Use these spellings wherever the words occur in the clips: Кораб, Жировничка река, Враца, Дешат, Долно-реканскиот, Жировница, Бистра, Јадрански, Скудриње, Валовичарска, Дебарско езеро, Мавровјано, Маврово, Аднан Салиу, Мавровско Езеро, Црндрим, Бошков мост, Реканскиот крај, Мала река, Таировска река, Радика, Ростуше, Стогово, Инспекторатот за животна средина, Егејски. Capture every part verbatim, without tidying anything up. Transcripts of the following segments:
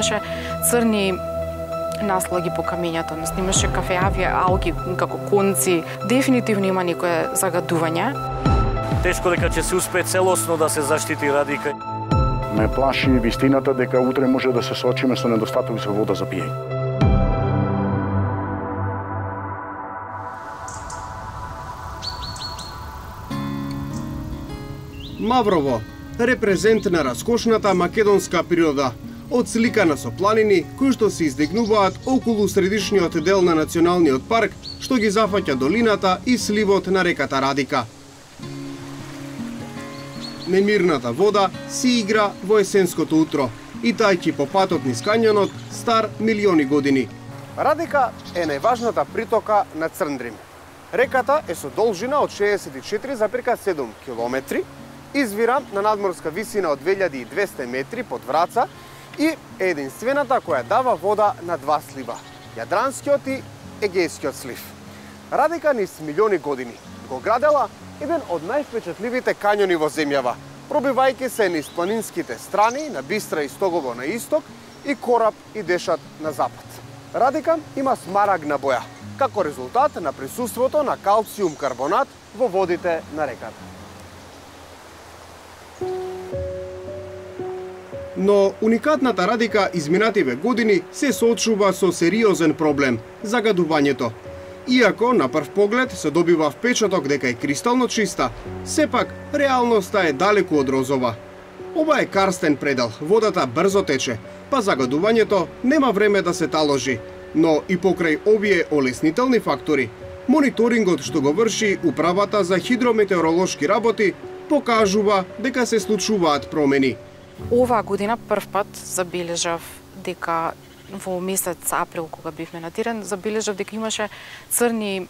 имаше црни наслаги по камењето, односно имаше кафеави алги како конци. Дефинитивно има некое загадување. Тешко дека ќе се успее целосно да се заштити Радика. Ме плаши вистината дека утре може да се соочиме со недостаток за вода за пиење. Маврово, репрезент на раскошната македонска природа, отсликана со планини кои што се издигнуваат околу средишниот дел на националниот парк, што ги зафаќа долината и сливот на реката Радика. Немирната вода си игра во есенското утро, и тајки по патот низ кањонот стар милиони години. Радика е најважната притока на Црндрим. Реката е со должина од шеесет и четири запирка седум километри, извира на надморска висина од две илјади и двесте метри под Враца и е единствената која дава вода на два слива – Јадранскиот и Егејскиот слив. Радика низ милиони години го градела еден од највпечатливите кањони во земјава, пробивајќи се низ планинските страни на Бистра и Стогово на исток и Кораб и Дешат на запад. Радика има смарагна боја, како резултат на присуството на калциум карбонат во водите на реката. Но уникатната Радика изминативе години се соочува со сериозен проблем – загадувањето. Иако на прв поглед се добива впечаток дека е кристално чиста, сепак реалноста е далеку од розова. Ова е карстен предел, водата брзо тече, па загадувањето нема време да се таложи. Но и покрај овие олеснителни фактори, мониторингот што го врши Управата за хидрометеоролошки работи покажува дека се случуваат промени. Оваа година првпат забележав дека во месец април, кога бивме на терен, забележав дека имаше црни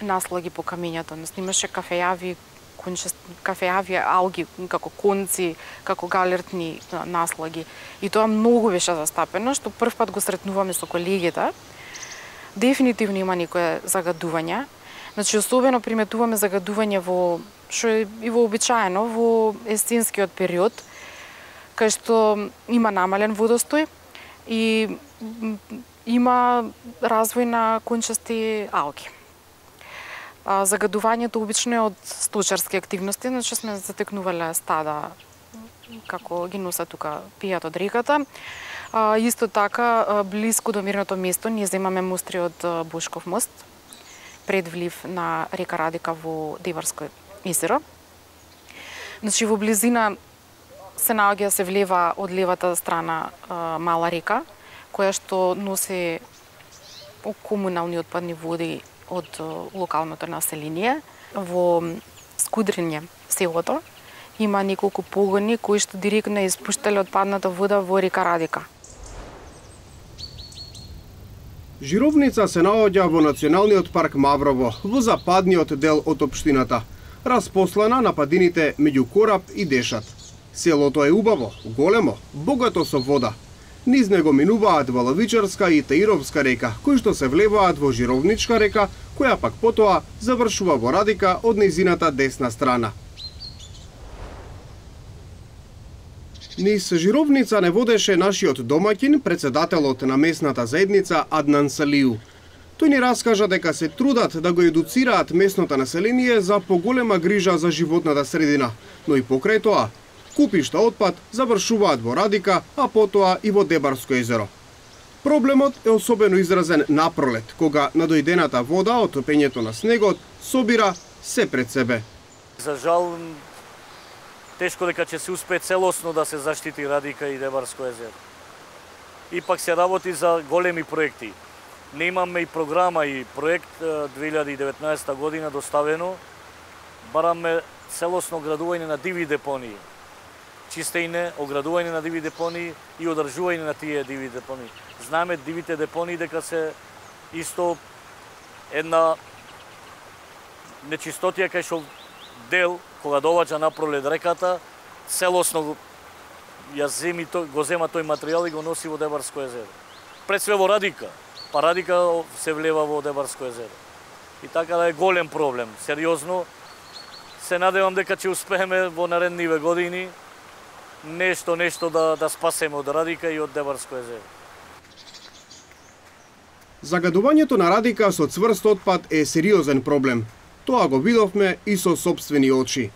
наслаги по камењето, односно имаше кафеави, кафеави алги како конци, како галертни наслаги. И тоа многу беше застапено, што првпат го сретнуваме со колегите. Дефинитивно има некое загадување. Значи, особено приметуваме загадување во, што е и вообичаено, во есенскиот период, кај што има намален водостој и има развој на кончасти алги. Загадувањето обично е од сточарски активности, значи сме затекнувале стада како ги носат тука, пијат од реката. А, исто така, близко до мирното место, ние земаме мостри од Бошков мост, пред влив на река Радика во Дебарско езеро. Значи, во близина се наоѓа се влева од левата страна а, Мала река, која што носи комунални отпадни води од локалното население. Во Скудриње, селото, има неколку погони кои што директно испуштале отпадната вода во река Радика. Жировница се наоѓа во Националниот парк Маврово, во западниот дел од општината, распослана на падините меѓу Кораб и Дешат. Селото е убаво, големо, богато со вода. Низ него минуваат Валовичарска и Таировска река, кои што се влеваат во Жировничка река, која пак потоа завршува во Радика од нејзината десна страна. Низ Жировница не водеше нашиот домаќин, председателот на местната заедница Аднан Салиу. Тој ни раскажа дека се трудат да го едуцираат местното население за поголема грижа за животната средина, но и покрај тоа, купишта отпад завршуваат во Радика, а потоа и во Дебарско езеро. Проблемот е особено изразен напролет, кога надојдената вода од топењето на снегот собира се пред себе. За жал, тешко дека ќе се успее целосно да се заштити Радика и Дебарско езеро. Ипак се работи за големи проекти. Не имаме и програма и проект две илјади и деветнаесета година доставено. Бараме целосно градување на диви депонии, чистење, оградување на диви депонии и одржување на тие диви депонии. Знаеме дивите депонии дека се исто една нечистотија кај што дел кога доваѓа напролет реката, целосно ја земи то, го зема тој материјал и го носи во Дебарско езеро. Пред све во Радика, па Радика се влева во Дебарско езеро. И така да е голем проблем, сериозно. Се надевам дека ќе успееме во наредниве години нешто нешто да да спасеме од Радика и од Дебарско езеро. Загадувањето на Радика со цврст отпад е сериозен проблем. Тоа го видовме и со сопствени очи.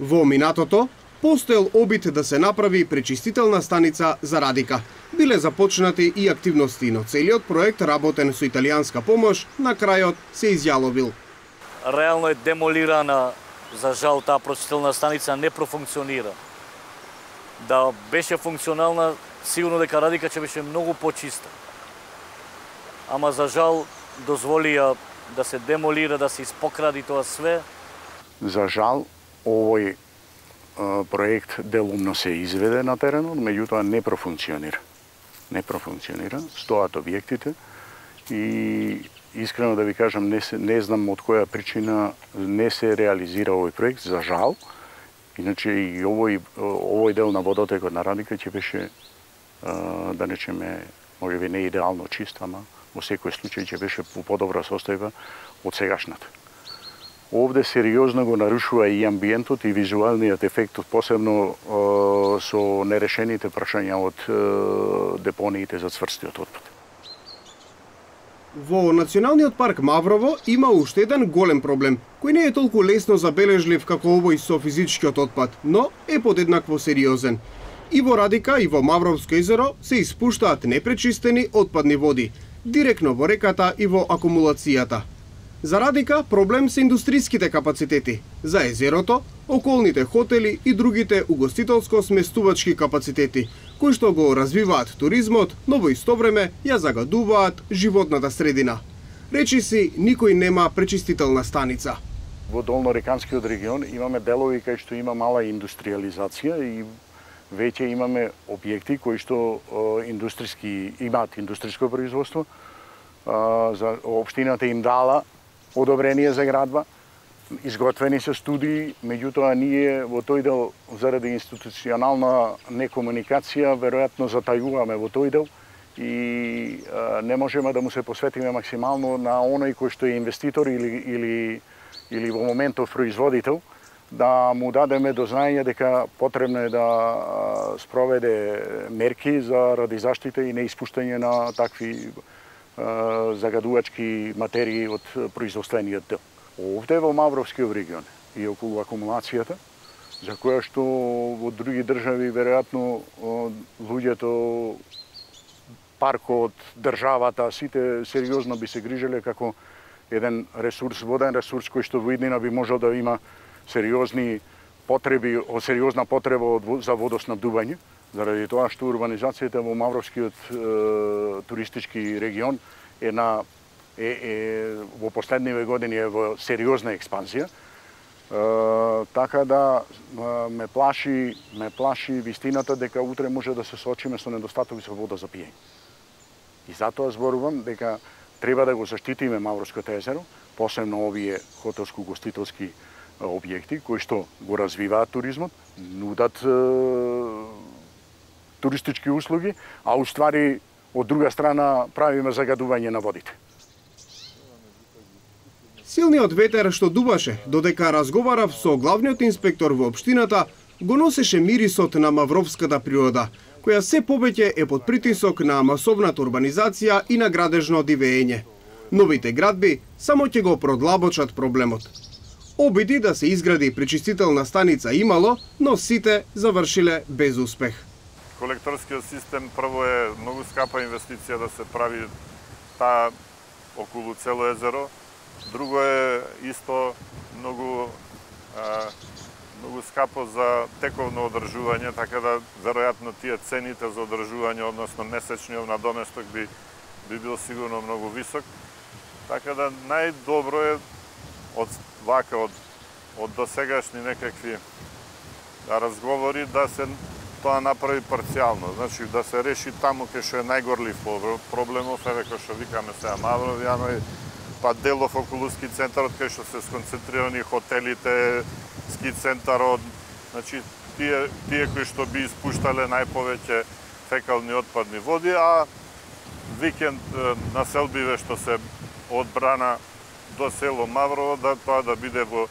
Во минатото постоел обид да се направи пречистителна станица за Радика. Биле започнати и активности, но целиот проект работен со италијанска помош на крајот се изјаловил. Реално е демолирана, за жал таа пречистителна станица не профункционира. Да беше функционална, сигурно дека Радика ќе беше многу почиста. Ама за жал дозволија да се демолира, да се испокради тоа све. За жал овој проект делумно се изведе на теренот, меѓутоа не профункционира. Не профункционира, стојат објектите и искрено да ви кажам, не, се, не знам од која причина не се реализира овој проект, за жал. Иначе и овој, овој дел на водотекот на Радика ќе беше, да речеме, може би не идеално чист, ама во секој случај ќе беше по подобра состојба од сегашната. Овде сериозно го нарушува и амбиентот и визуалниот ефектот, посебно е, со нерешените прашања од е, депониите за цврстиот отпад. Во Националниот парк Маврово има уште еден голем проблем, кој не е толку лесно забележлив како овој со физичкиот отпад, но е подеднакво сериозен. И во Радика и во Мавровско езеро се испуштаат непречистени отпадни води, директно во реката и во акумулацијата. За Радика проблем се индустриските капацитети, за езерото, околните хотели и другите угостителско-сместувачки капацитети, кои што го развиваат туризмот, но во исто време ја загадуваат животната средина. Речи си, никој нема пречистителна станица. Во Долно-реканскиот регион имаме делови кај што има мала индустриализација и веќе имаме објекти кои што индустриски имаат индустриско производство. За општината им дала одобрение за градба, изготвени се студии, меѓутоа ние во тој дел заради институционална некомуникација веројатно затајуваме во тој дел и а, не можеме да му се посветиме максимално на оној кој што е инвеститор или или или во моментов производител, да му дадеме до знаење дека потребно е да спроведе мерки заради заштита и неиспуштање на такви загадувачки материи од производствениот дел. Овде во Мавровскиот регион и околу акумулацијата, за која што во други држави веројатно луѓето парко од државата сите сериозно би се грижеле како еден ресурс, воден ресурс кој што во иднина би можел да има сериозни потреби, сериозна потреба за водоснабдување. Заради тоа што урбанизацијата во Мавровскиот е, туристички регион е на е, е, во последниве години е во сериозна експанзија, е, така да ме плаши ме плаши вистината дека утре може да се соочиме со недостаток со вода за пиење. И затоа зборувам дека треба да го заштитиме Мавровското езеро, посебно овие хотелско-гостителски објекти кои што го развиваат туризмот, нудат е, туристички услуги, а уствари од друга страна правиме загадување на водите. Силниот ветер што дуваше, додека разговарав со главниот инспектор во општината, го носеше мирисот на мавровската природа, која се повеќе е под притисок на масовната урбанизација и на градежно дивеење. Новите градби само ќе го продлабочат проблемот. Обиди да се изгради пречистителна станица имало, но сите завршиле без успех. Колекторскиот систем прво е многу скапа инвестиција да се прави таа околу цело езеро. Друго е исто многу а, многу скапо за тековно одржување, така да веројатно тие цените за одржување, односно месечниот надоместок би би бил сигурно многу висок. Така да најдобро е од вака од од досегашни некакви разговори да се тоа направи парцијално, значи да се реши таму кај што е најгорлив проблемов, еве кој што викаме сега Мавровјано, па делов околу ски центарот кај што се сконцентрирани хотелите, ски центарот, значи тие тие кои што би испуштале најповеќе фекални отпадни води, а викенд на селбиве што се одбрана до село Маврово, да тоа да биде во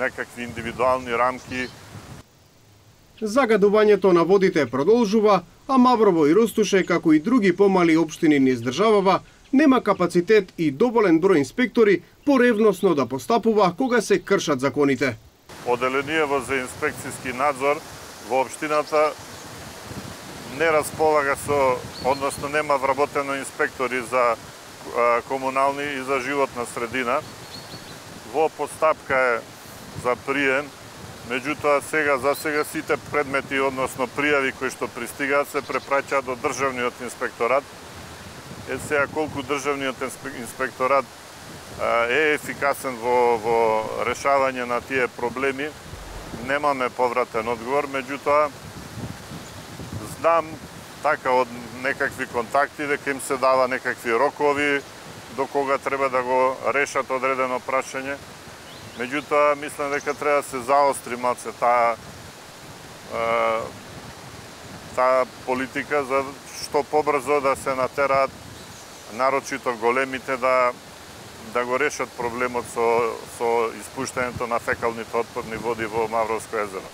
некакви индивидуални рамки. Загадувањето на водите продолжува, а Маврово и Ростуше, како и други помали општини низ државава, нема капацитет и доволен број инспектори поревносно да постапува кога се кршат законите. Оделението за инспекцијски надзор во општината не располага со, односно нема вработено инспектори за комунални и за животна средина. Во постапка е за прием, меѓутоа сега за сега сите предмети, односно пријави кои што пристигаат, се препраќаат до државниот инспекторат. Е сега колку државниот инспекторат е ефикасен во, во решавање на тие проблеми, немаме повратен одговор, меѓутоа знам така од некакви контакти дека им се дава некакви рокови до кога треба да го решат одредено прашање. Меѓутоа мислам дека треба да се заостри малце таа таа политика за што побрзо да се натераат нарочито големите да да го решат проблемот со со испуштањето на фекалните отпадни води во Мавровско езеро.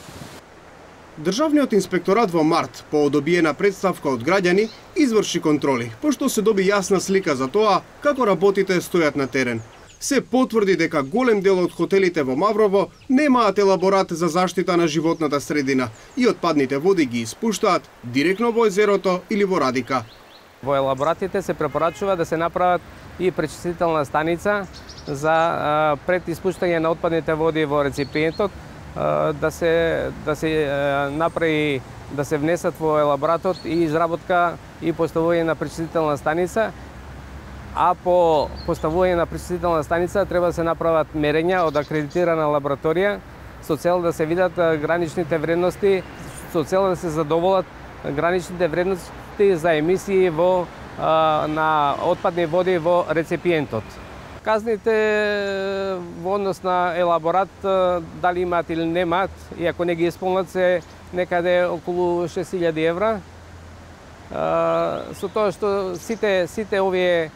Државниот инспекторат во март, по одобиена претставка од граѓани, изврши контроли, пошто се доби јасна слика за тоа како работите стојат на терен. Се потврди дека голем дел од хотелите во Маврово немаат елаборат за заштита на животната средина и отпадните води ги испуштаат директно во езерото или во Радика. Во елаборатите се препорачува да се направат и пречистителна станица за пред испуштање на отпадните води во реципиентот, да се да се направи да се внесат во елаборатот и изработка и поставување на пречистителна станица. А по поставување на пречистителна станица треба да се направат мерења од акредитирана лабораторија со цел да се видат граничните вредности, со цел да се задоволат граничните вредности за емисии во на отпадни води во реципиентот. Казните во однос на елаборат, дали имаат или немаат, и ако не ги исполнат, се некаде околу шест илјади евра. Со тоа што сите сите овие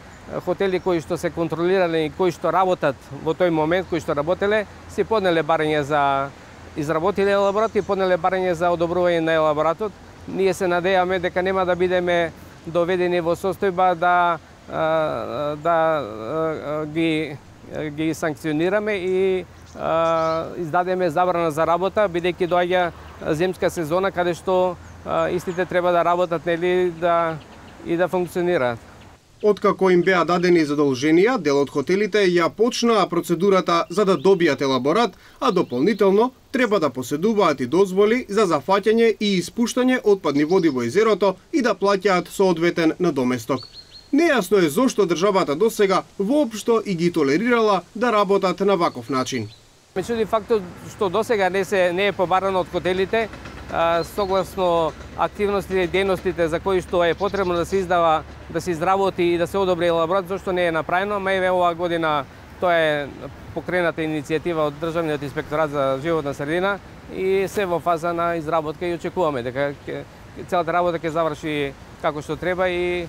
хотели кои што се контролирани и кои што работат во тој момент, кои што работеле, се поднеле барање за изработиле елаборат и поднеле барање за одобрување на елаборатот. Ние се надејаме дека нема да бидеме доведени во состојба да да ги ги санкционираме и издадеме забрана за работа, бидејќи доаѓа земска сезона каде што истите треба да работат, нели, да и да функционираат. Откако им беа дадени задолженија, дел од хотелите ја почнаа процедурата за да добијат елаборат, а дополнително треба да поседуваат и дозволи за зафаќање и испуштање отпадни води во езерото и да плаќаат соодветен надоместок. Нејасно е зошто државата досега воопшто и ги толерирала да работат на ваков начин. Ме чуди фактот што досега не се не е побарано од хотелите, согласно активностите и дејностите за кои што е потребно да се издава, да се изработи и да се одобри елаборат, зашто не е направено. Мејве оваа година тоа е покрената иницијатива од Државниот инспекторат за животна средина и се во фаза на изработка и очекуваме дека целата работа ќе заврши како што треба и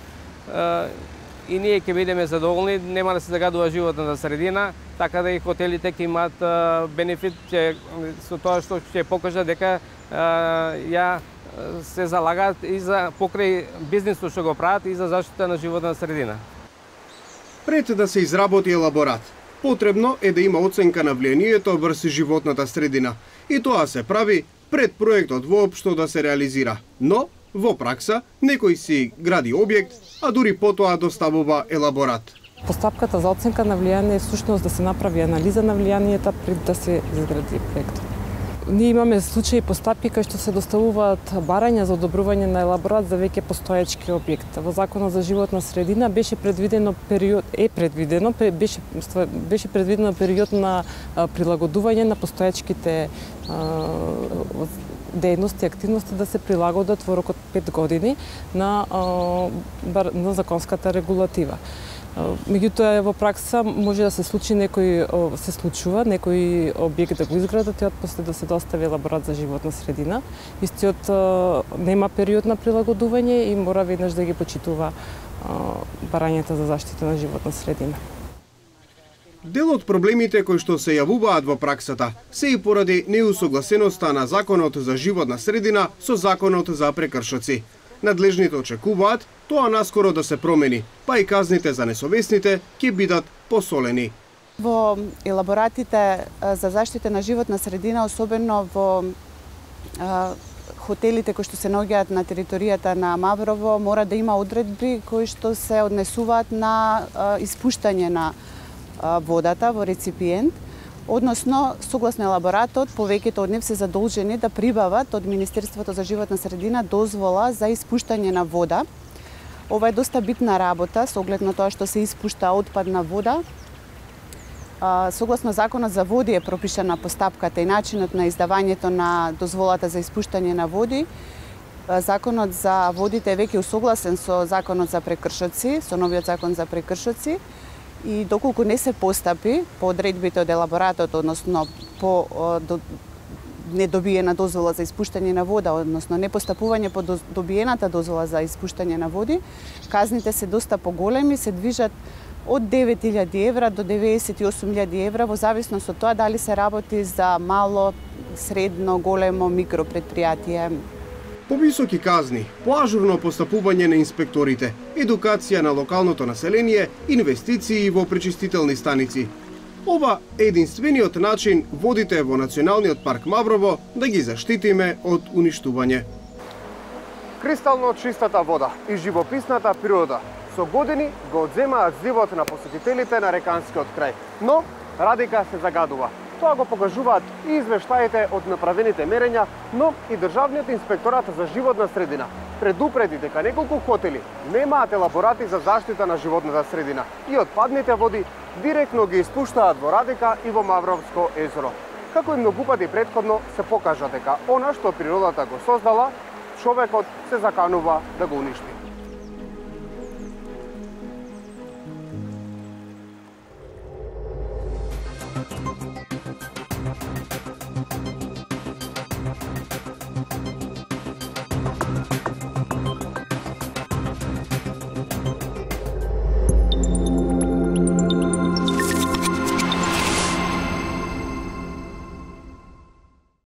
и ние ќе бидеме задоволни, нема да се загадува животната средина, така да и хотелите ќе имаат бенефит со тоа што ќе покажа дека ја се залагаат и за покрај бизнисот што го прават и за заштита на животната средина. Пред да се изработи елаборат, потребно е да има оценка на влијанието врз животната средина и тоа се прави пред проектот воопшто да се реализира, но во пракса, некој си гради објект, а дури потоа доставува елаборат. Постапката за оценка на влијание е всушност да се направи анализа на влијанието пред да се изгради проектот. Ние имаме случаи и постапки кои што се доставуваат барања за одобрување на елаборат за веќе постоечки објекти. Во Законот за животна средина беше предвидено период е предвидено беше беше предвидено период на прилагодување на постоечките дејности и активности да се прилагодат во рокот пет години на, на законската регулатива. Меѓутоа во пракса може да се случи некој се случува некој објект да го изградат и отпосле да се достави елаборат за животна средина. Истиот нема период на прилагодување и мора веднаш да ги почитува барањата за заштита на животна средина. Дел од проблемите кои што се јавуваат во праксата се и поради неусогласеноста на Законот за животна средина со Законот за прекршоци. Надлежните очекуваат тоа наскоро да се промени, па и казните за несовесните ќе бидат посолени. Во елаборатите за заштита на животна средина, особено во хотелите кои што се наоѓаат на територијата на Маврово, мора да има одредби кои што се однесуваат на испуштање на водата во реципиент, односно, согласно елаборатот, повеќето од нив се задолжени да прибават од Министерството за животна средина дозвола за испуштање на вода. Ова е доста битна работа со оглед на тоа што се испушта отпадна вода. Согласно Законот за води е пропишана постапката и начинот на издавањето на дозволата за испуштање на води. Законот за водите е веќе усогласен со Законот за прекршоци, со новиот Закон за прекршоци, и доколку не се постапи по одредбите од елаборатот, односно по до, недобиена дозвола за испуштање на вода, односно непостапување по до, добиената дозвола за испуштање на води, казните се доста поголеми, се движат од девет илјади евра до деведесет и осум илјади евра, во зависност од тоа дали се работи за мало, средно, големо, микропредпријатие. Повисоки казни, поажурно постапување на инспекторите, едукација на локалното население, инвестиции во пречистителни станици. Ова е единствениот начин водите во Националниот парк Маврово да ги заштитиме од уништување. Кристално чистата вода и живописната природа со години го одземаат живот на посетителите на Реканскиот крај. Но Радика се загадува. Тоа го покажуваат и извештаите од направените мерења, но и Државниот инспекторат за животна средина предупреди дека неколку хотели немаат елаборати за заштита на животната средина и отпадните води директно ги испуштаат во Радика и во Мавровско езеро. Како и многу пати претходно се покажа дека она што природата го создала, човекот се заканува да го уништи.